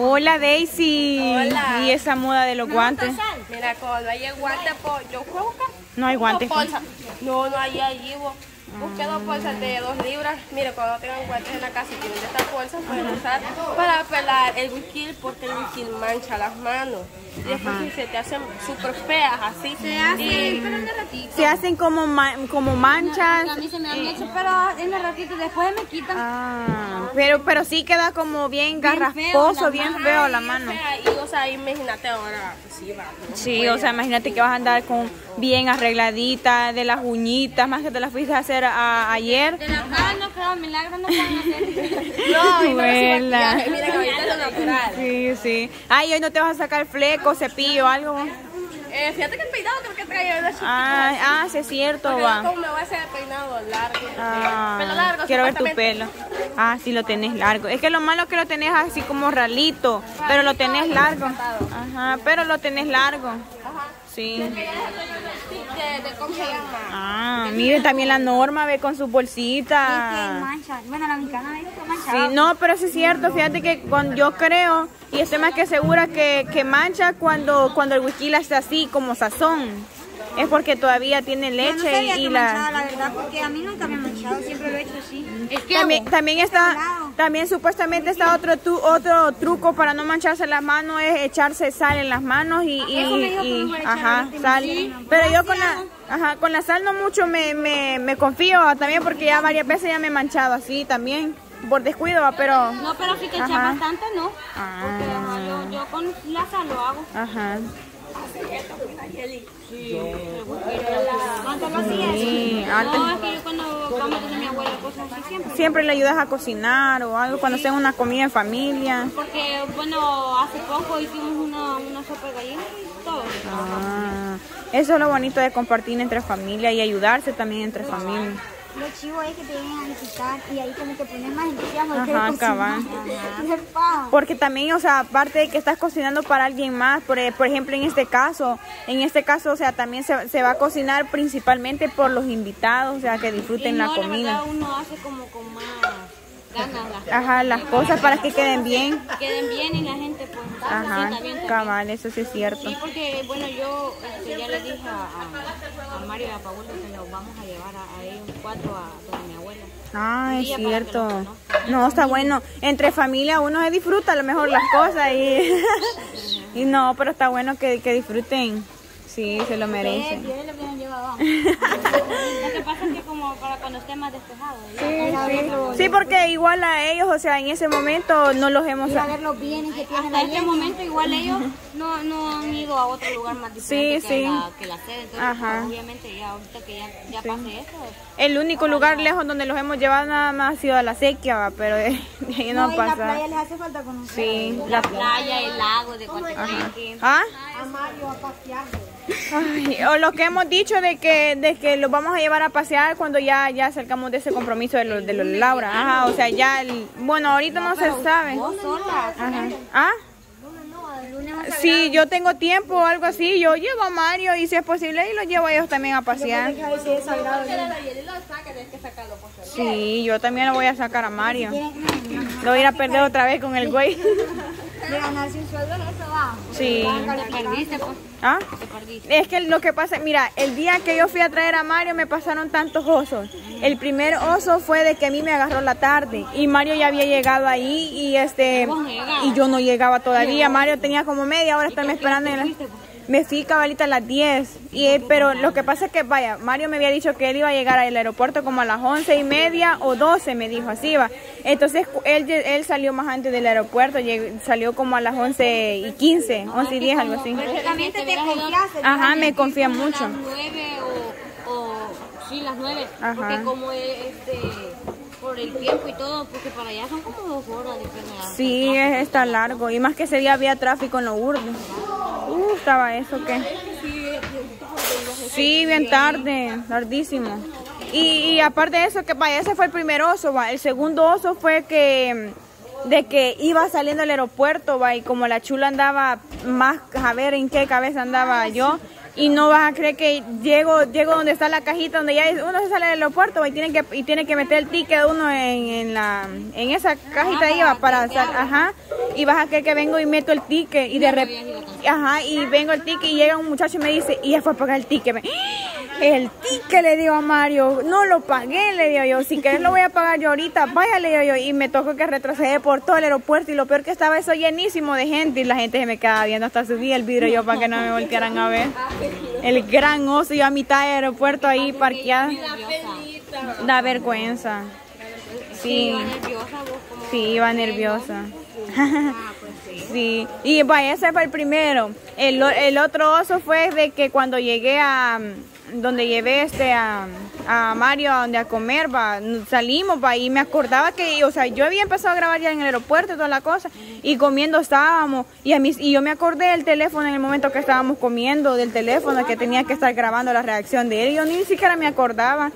Hola Daisy. Hola. ¿Y esa moda de los guantes? Mira, cuando hay guantes, yo creo que no hay guantes. No, no hay allí. Busqué dos bolsas de 2 libras. Mire, cuando tengan guantes en la casa y tienen estas bolsas, pueden usar para pelar el whisky, porque el whisky mancha las manos. Y después se te hacen súper feas, así. Se hacen, pero en el ratito. Se hacen como, como manchas. No, a mí se me han hecho, pero en el ratito después me quitan. Ah, pero sí queda como bien garrasposo, bien feo la mano. Y o sea, imagínate ahora. Sí, sí, o sea, imagínate que vas a andar con bien arregladita, de las uñitas, más que te las fuiste a hacer ayer. De las manos, pero milagros no pueden hacer. No, y mira que ahorita es lo natural. Sí, sí. Ay, hoy no te vas a sacar fleco, cepillo, algo. Fíjate que el peinado creo que traía una chiquita. Ah, sí, es cierto. Va. Como me voy a hacer el peinado largo. Pelo largo. Quiero ver tu pelo. Ah, sí, lo tenés largo. Es que lo malo es que lo tenés así como ralito, pero lo tenés largo. Ajá, pero lo tenés largo. Ajá. Sí. Ah, miren también la Norma, ve con sus bolsitas. Bueno, la mexicana es manchada. Sí, no, pero sí es cierto, fíjate que cuando yo creo, y estoy más que segura que mancha cuando el whisky la está así como sazón. Es porque todavía tiene leche y la... La verdad, porque a mí nunca me ha manchado, siempre lo he hecho así. También está... También supuestamente está otro truco para no mancharse las manos, es echarse sal en las manos y sal. Pero yo con la sal no mucho me confío también, porque ya varias veces ya me he manchado así también, por descuido, pero... No, pero sí que echar bastante, ¿no? Porque yo con la sal lo hago. Ajá. Siempre le ayudas a cocinar o algo cuando hacen una comida en familia. Porque bueno, hace poco hicimos una sopa de gallina y todo. Eso es lo bonito de compartir entre familia y ayudarse también entre familia. Lo chivo es que te vienen a visitar y ahí como que pones más entusiasmo. Ajá, cabal. Porque también, o sea, aparte de que estás cocinando para alguien más, por ejemplo, en este caso, o sea, también se va a cocinar principalmente por los invitados, o sea, que disfruten la comida. La verdad, uno hace como con más ganas las cosas para que queden bien. Queden bien y la gente pues ajá, cabal, eso sí es cierto. Sí, porque bueno, yo ya le dije a Mario y a Pablito que nos vamos a llevar a ellos 4 a donde mi abuela. Ah, es cierto. No, está bueno. Entre familia uno se disfruta a lo mejor las cosas y no, pero está bueno que disfruten. Sí, se lo merecen. Yo lo habían llevado. Lo que pasa es que como para cuando esté más despejado. Sí, porque igual a ellos, o sea, en ese momento no los hemos... A ver los bienes que tienen. Hasta este momento igual ellos no han ido a otro lugar más diferente que la sede. Entonces, ajá, obviamente ya ahorita que ya pase eso. El único lugar lejos donde los hemos llevado nada más ha sido a la sequía, pero ahí no pasa. La playa les hace falta conocer. Sí, la playa, el lago, de cualquier gente. ¿Ah? A Mario a pasear. Ay, o lo que hemos dicho de que los vamos a llevar a pasear cuando ya acercamos de ese compromiso de los Laura. Ajá, o sea, bueno, ahorita no se sabe. ¿Vos sola? Ajá. ¿Ah? Sí, yo tengo tiempo o algo así, yo llevo a Mario y si es posible y lo llevo a ellos también a pasear. Sí, yo también lo voy a sacar a Mario. Lo voy a ir a perder otra vez con el güey. De ganarse un sueldo en eso va. Sí. Te perdiste, pues. ¿Ah? Te perdiste. Es que lo que pasa, mira, el día que yo fui a traer a Mario me pasaron tantos osos. El primer oso fue de que a mí me agarró la tarde y Mario ya había llegado ahí y yo no llegaba todavía. Mario tenía como media hora estarme esperando. Me fui cabalita a las 10, pero lo que pasa es que, vaya, Mario me había dicho que él iba a llegar al aeropuerto como a las 11:30 o 12, me dijo, así va. Entonces, él salió más antes del aeropuerto, salió como a las 11:15, 11:10, algo así. También te confías. Ajá, me confía mucho. Las 9 sí, las 9, porque como por el tiempo y todo, porque para allá son como 2 horas de pena. Sí, está largo, y más que ese día había tráfico en los urdes. Estaba eso que sí, bien tarde, tardísimo. Y aparte de eso, que vaya, ese fue el primer oso, va. El segundo oso fue de que iba saliendo del aeropuerto, va, y como la chula andaba más, a ver en qué cabeza andaba yo, Y no vas a creer que llego donde está la cajita, donde ya uno se sale del aeropuerto y tiene que meter el ticket uno en esa cajita ahí va para salir, ajá, y vas a creer que vengo y meto el ticket y de repente, ajá, y vengo el ticket y llega un muchacho y me dice, y ya fue a pagar el ticket. El ticket, le digo a Mario, no lo pagué, le digo yo, si querés lo voy a pagar yo ahorita, vaya, le digo yo, y me tocó que retrocedé por todo el aeropuerto y lo peor que estaba eso llenísimo de gente y la gente se me quedaba viendo, hasta subí el vidrio yo para que no me voltearan a ver. El gran oso, yo a mitad del aeropuerto ahí parqueada. Da vergüenza. Sí, sí, iba nerviosa. Sí, y vaya, ese fue el primero. El otro oso fue de que cuando llegué a... donde llevé a Mario a comer, va, salimos, va, y me acordaba que, o sea, yo había empezado a grabar ya en el aeropuerto y toda la cosa, y comiendo estábamos, y yo me acordé del teléfono en el momento que estábamos comiendo, del teléfono que tenía que estar grabando la reacción de él, y yo ni siquiera me acordaba,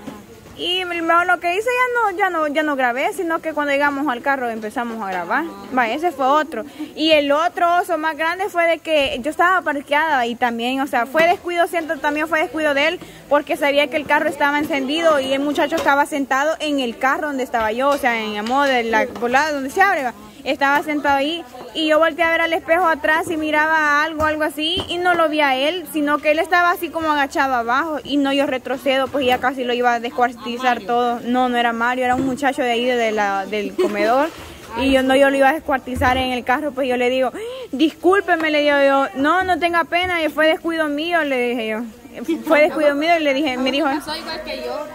y lo que hice ya no grabé, sino que cuando llegamos al carro empezamos a grabar. Va, ese fue otro. Y el otro oso más grande fue de que yo estaba parqueada y también, o sea, fue descuido, siento, también fue descuido de él porque sabía que el carro estaba encendido y el muchacho estaba sentado en el carro donde estaba yo, o sea, en el modo de la volada donde se abre, va. Estaba sentado ahí y yo volteé a ver al espejo atrás y miraba algo así y no lo vi a él, sino que él estaba así como agachado abajo y no, yo retrocedo, pues ya casi lo iba a descuartizar todo. No, no era Mario, era un muchacho de ahí del comedor y yo no, yo lo iba a descuartizar en el carro, pues yo le digo, discúlpeme, le digo yo, no tenga pena, fue descuido mío, le dije yo, fue descuido mío y le dije, me dijo, soy igual que yo.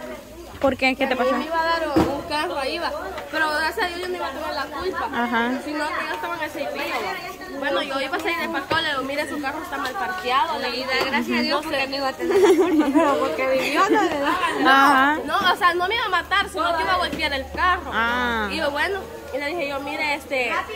¿Por qué? ¿Qué te pasó? Me iba a dar un carro ahí, va. Pero gracias a Dios yo no iba a tomar la culpa. Ajá. Si no, que ellos estaban así, ¿no? Bueno, yo iba a salir de parqueo, le digo, mire, su carro está mal parqueado. Le da gracias a Dios porque no iba a tener la culpa. Pero porque vivió, no le daban. No, o sea, no me iba a matar, sino que iba a golpear el carro. Ah. Y yo, bueno, y le dije yo, mire,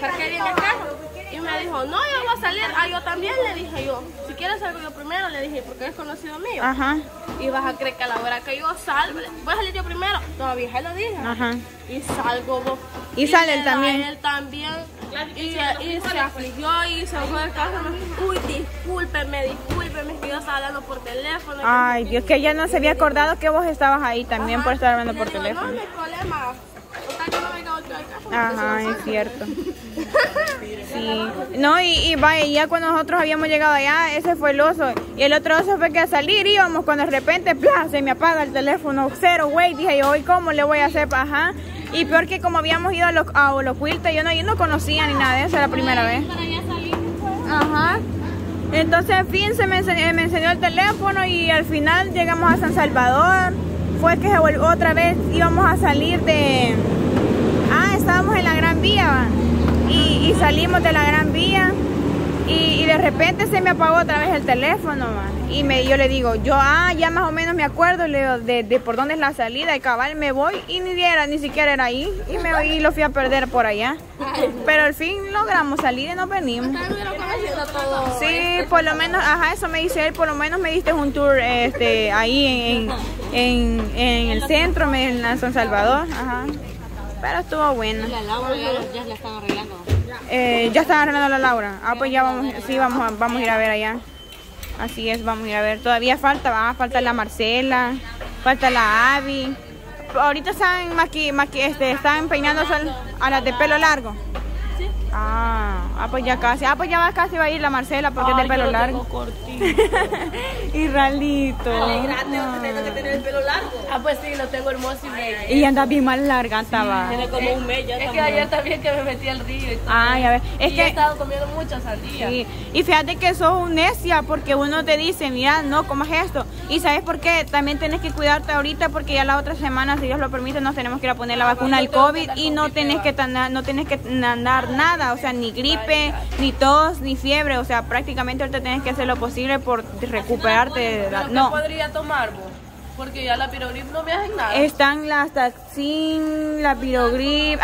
parqueé bien el carro. Y me dijo, no, yo voy a salir. Ah, yo también, le dije yo. Si quieres salgo yo primero, le dije, porque es conocido mío. Ajá. Y vas a creer que a la hora que yo salgo, voy a salir yo primero. Todavía no, lo dije. Ajá. Y salgo vos. Y sale él también. Él también. Y se afligió y se fue del carro. Uy, discúlpeme, que yo estaba hablando por teléfono. Ay, Dios, que ya no se había acordado que vos estabas ahí también. Ajá. Por estar hablando por teléfono. No, no hay problema. Ajá, es cierto. Sí. No, y vaya, ya cuando nosotros habíamos llegado allá, ese fue el oso. Y el otro oso fue que a salir íbamos cuando de repente, ¡plah!, se me apaga el teléfono. Cero, güey. Dije yo, ¿hoy cómo le voy a hacer? Ajá. Y peor que como habíamos ido a los quiltes, yo no conocía ni nada de eso, era la primera vez. Ajá. Entonces, en fin, me enseñó el teléfono y al final llegamos a San Salvador. Fue que otra vez íbamos a salir de... Ah, estábamos en la Gran Vía y salimos de la Gran Vía y de repente se me apagó otra vez el teléfono, man. Y yo le digo, ya más o menos me acuerdo, le digo, de por dónde es la salida y cabal me voy y ni siquiera era ahí y lo fui a perder por allá. Pero al fin logramos salir y nos venimos. Sí, por lo menos, ajá, eso me dice él, por lo menos me diste un tour ahí en el centro, en San Salvador, ajá. Pero estuvo bueno. La Laura ya la están arreglando. Ya están arreglando la Laura. Ah, pues ya vamos, sí, vamos a ir a ver allá. Así es, vamos a ir a ver. Todavía falta la Marcela, falta la Abbi. Ahorita están están peinando a las de pelo largo. Sí. Ah, pues ya casi. Ah, pues ya casi va a ir la Marcela porque es de pelo largo. Y ralito. Alegrate, tengo que tener el pelo largo. Ah, pues sí, lo tengo hermoso y bello. Y anda bien más larga, estaba. Tiene como un mes ya. Es que ayer también que me metí al río. Ay, a ver. Es que he estado comiendo muchas sandías. Sí. Y fíjate que sos necia porque uno te dice, mira, no comas esto. Y sabes por qué, también tienes que cuidarte ahorita porque ya la otra semana, si Dios lo permite, nos tenemos que ir a poner la vacuna del COVID y no tenés que andar nada, o sea, ni gripe, ni tos, ni fiebre, o sea, prácticamente ahorita tienes que hacer lo posible por recuperarte de la... No podría tomar vos, porque ya la pirogrip no me hacen nada. Están las taxin, la pirogrip,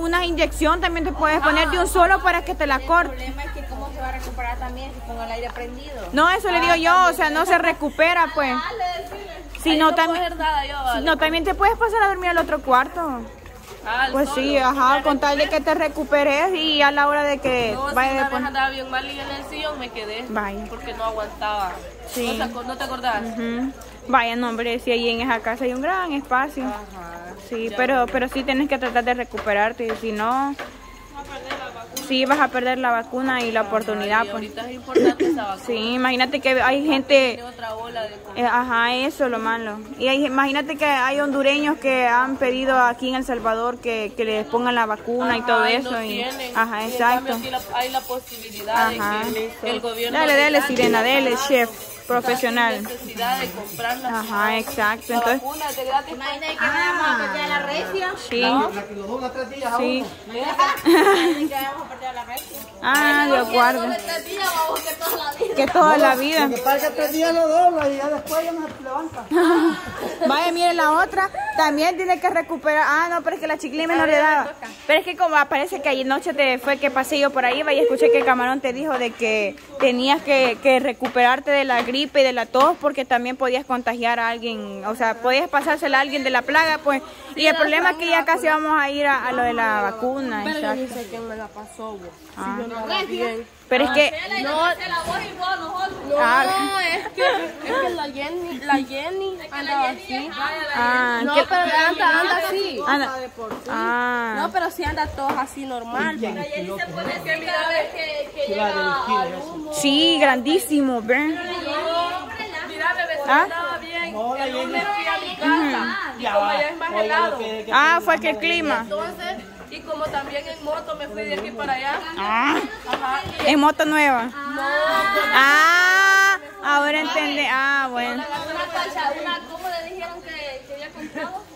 una inyección también te puedes poner de un solo para que te la corte. El problema es que cómo se va a recuperar también si pongo el aire prendido. No, eso le digo yo, o sea, no se recupera pues. Si no, también te puedes pasar a dormir al otro cuarto. Pues solo, sí, ajá, con tal de que te recuperes y a la hora de que no, vaya si una vez andaba bien mal y en el sillón me quedé porque no aguantaba. Sí. ¿No te acordás? Vaya, no, hombre, si ahí en esa casa hay un gran espacio. Ajá. Sí, pero sí tienes que tratar de recuperarte y si no... Sí, vas a perder la vacuna y la oportunidad. Y ahorita es importante esa vacuna. Sí, imagínate que hay gente... Otra ola de COVID. Ajá, eso es lo malo. Y hay, imagínate que hay hondureños que han pedido aquí en El Salvador que les pongan la vacuna y todo eso. No tienen. Ajá, exacto. Y en cambio, aquí hay la posibilidad de que el gobierno... Dale, sirena, dele, chef. Profesional. Sin necesidad de comprar la vacuna. Exacto. Entonces... Imagínate que vayamos a perder la recia. Sí. Sí. Imagínate que vayamos a perder la recia. Ah, Dios guarde. Que toda la vida. Que pasa 3 días lo dobla y ya después ya no se levanta. Vaya, miren la otra. También tiene que recuperar. Ah, no, pero es que la chiclime no le daba. Pero es que como parece que ayer noche te fue que pasé yo por ahí, vaya, escuché que Camaron te dijo de que tenías que recuperarte de la gripe y de la tos porque también podías contagiar a alguien, o sea, podías pasársela a alguien de la plaga, pues. Y el problema es que ya casi vamos a ir a lo de la vacuna. Pero yo dice que me la pasó, pero es que... No, es que la Jenny andaba así. No, pero anda así. No, pero sí anda todos así normal. La Jenny se pone que mira que llega al humo. Sí, grandísimo, ¿ven? Mira, bebé, andaba bien. Yo me fui a mi casa. Y como ya es más helado. Ah, fue que el clima. Y como también en moto me fui de aquí para allá. Ah, ajá. ¿En moto nueva? No. Ah, ahora entendí. Ah, bueno. ¿Cómo le dijeron que había comprado?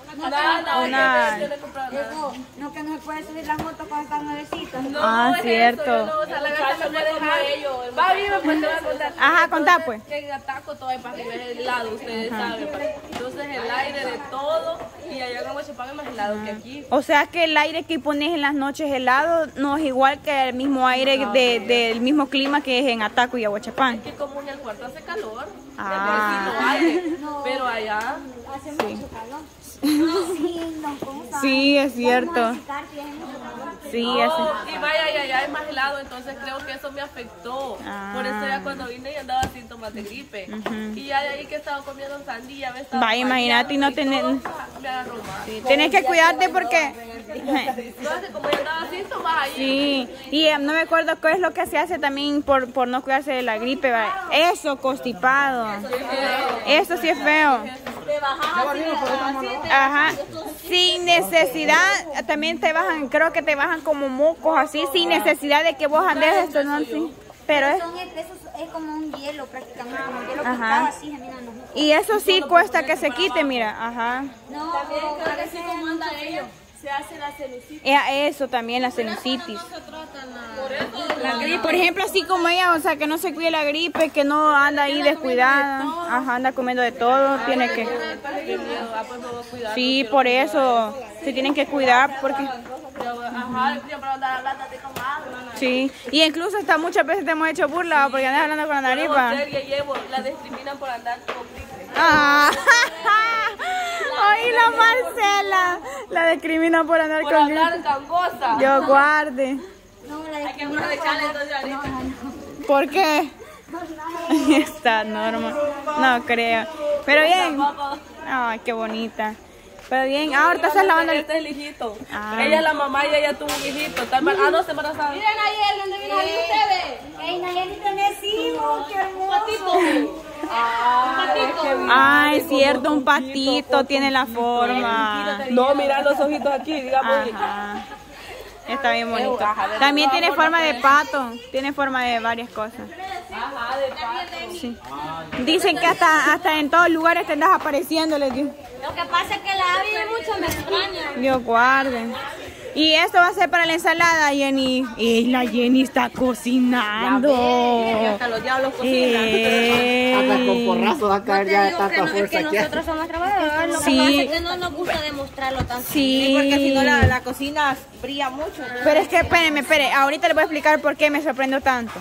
No, que no se puede subir la moto cuando están nuevecitos. No, ah, es cierto. Eso, no, o sea, la gata no puede ellos. Va bien, pues te va a contar. Ajá, contá pues. Que ataco todo ahí para que el helado, ustedes saben. Entonces el aire de todo y allá en Huachapán más helado que aquí. O sea que el aire que pones en las noches helado no es igual que el mismo aire del mismo clima que es en Ataco y Aguachapán. Es que como en el cuarto hace calor, aire, pero allá hace mucho calor. Sí, es cierto. Sí, es cierto. Y vaya, ya es más helado, entonces creo que eso me afectó. Por eso ya cuando vine ya andaba síntomas de gripe. Y ya de ahí que estaba comiendo sandía, me estaba... Vaya, imagínate y no tener... Tienes que cuidarte porque... Entonces, como ya andaba síntomas ahí... Sí, y no me acuerdo qué es lo que se hace también por no cuidarse de la gripe. Eso, constipado. Eso sí es feo. Te bajas. Ajá, sin necesidad, también te bajan, creo que te bajan como mocos así, sin necesidad de que vos andes estornando. Pero es como un hielo prácticamente, como un hielo picado así, mira, no. Y eso sí cuesta que se quite, mira, ajá. No, también creo que sí como anda ellos. Se hace la celulitis. Eso también, la celulitis. Por ejemplo, así como ella, o sea, que no se cuide la gripe, que no anda ahí descuidada. Ajá, anda comiendo de todo, tiene que... Sí, por eso se tienen que cuidar porque... Sí, y incluso hasta muchas veces te hemos hecho burla porque andas hablando con la naripa. La discriminan por andar con gripe. Oí la Marcela, la discrimina por andar con hablar gangosa. Yo guarde. No, la hay que aprovecharle entonces ahorita. No. ¿Por qué? Está Norma. No creo. Pero bien. Ay, qué bonita. Pero bien, ahorita estás lavando el hijito. Ella es la mamá y ella tuvo un hijito. No se embarazaba. Miren ayer, ¿dónde vienen ustedes? Ey, Nayeli, tenés hijos, qué hermoso. Ah, es cierto, un patito tiene la forma. No, mira los ojitos aquí, digamos. Está bien bonito. También tiene forma de pato, tiene forma de varias cosas. Sí. Dicen que hasta en todos lugares te andas apareciendo, les digo. Lo que pasa es que la Abby mucho me extraña. Dios guarde. Y esto va a ser para la ensalada, Jenny. La Jenny está cocinando. Hasta los diablos cocinan. Hasta con porrazos va a caer ya tanta fuerza. Es que nosotros somos trabajadores. Lo que pasa es que no nos gusta demostrarlo tanto. Sí. Porque si no la cocina brilla mucho. Pero es que, espérenme, ahorita les voy a explicar por qué me sorprendo tanto.